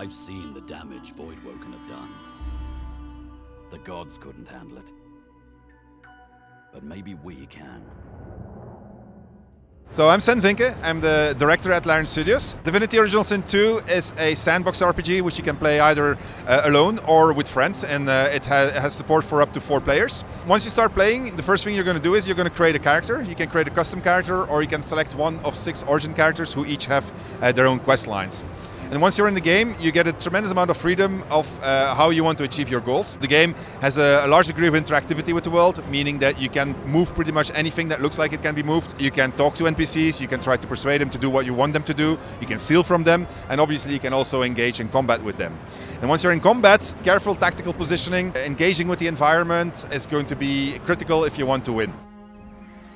I've seen the damage Voidwoken have done. The gods couldn't handle it. But maybe we can. So I'm Swen Vincke, I'm the director at Larian Studios. Divinity Original Sin 2 is a sandbox RPG which you can play either alone or with friends, and it has support for up to 4 players. Once you start playing, the first thing you're going to do is you're going to create a character. You can create a custom character, or you can select one of 6 origin characters who each have their own quest lines. And once you're in the game, you get a tremendous amount of freedom of how you want to achieve your goals. The game has a large degree of interactivity with the world, meaning that you can move pretty much anything that looks like it can be moved. You can talk to NPCs, you can try to persuade them to do what you want them to do, you can steal from them, and obviously you can also engage in combat with them. And once you're in combat, careful tactical positioning, engaging with the environment is going to be critical if you want to win.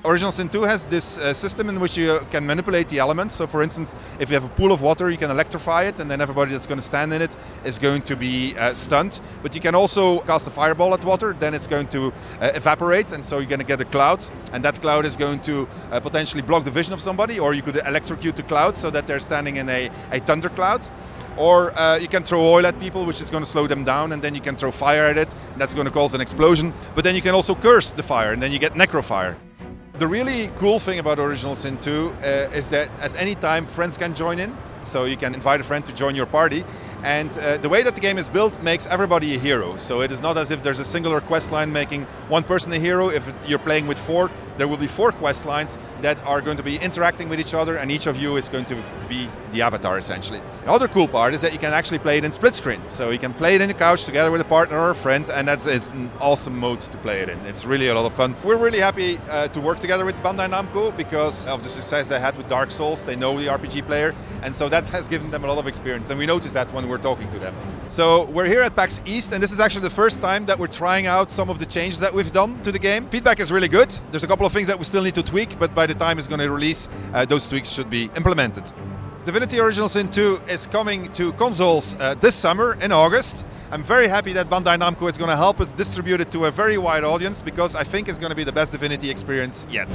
Original Sin 2 has this system in which you can manipulate the elements. So for instance, if you have a pool of water, you can electrify it, and then everybody that's going to stand in it is going to be stunned. But you can also cast a fireball at water, then it's going to evaporate, and so you're going to get a cloud, and that cloud is going to potentially block the vision of somebody, or you could electrocute the cloud so that they're standing in a thundercloud. Or you can throw oil at people, which is going to slow them down, and then you can throw fire at it, and that's going to cause an explosion. But then you can also curse the fire, and then you get necrofire. The really cool thing about Original Sin 2 is that at any time friends can join in, so you can invite a friend to join your party, and the way that the game is built makes everybody a hero. So it is not as if there's a singular quest line making one person a hero. If you're playing with 4, there will be 4 quest lines that are going to be interacting with each other, and each of you is going to be the avatar essentially. Another cool part is that you can actually play it in split screen, so you can play it in the couch together with a partner or a friend, and that is an awesome mode to play it in. It's really a lot of fun. We're really happy to work together with Bandai Namco because of the success they had with Dark Souls. They know the RPG player, and so that has given them a lot of experience, and we noticed that when we're talking to them. So we're here at PAX East, and this is actually the first time that we're trying out some of the changes that we've done to the game. Feedback is really good. There's a couple of things that we still need to tweak, but by the time it's going to release, those tweaks should be implemented. Divinity: Original Sin 2 is coming to consoles this summer in August. I'm very happy that Bandai Namco is going to help it distribute it to a very wide audience, because I think it's going to be the best Divinity experience yet.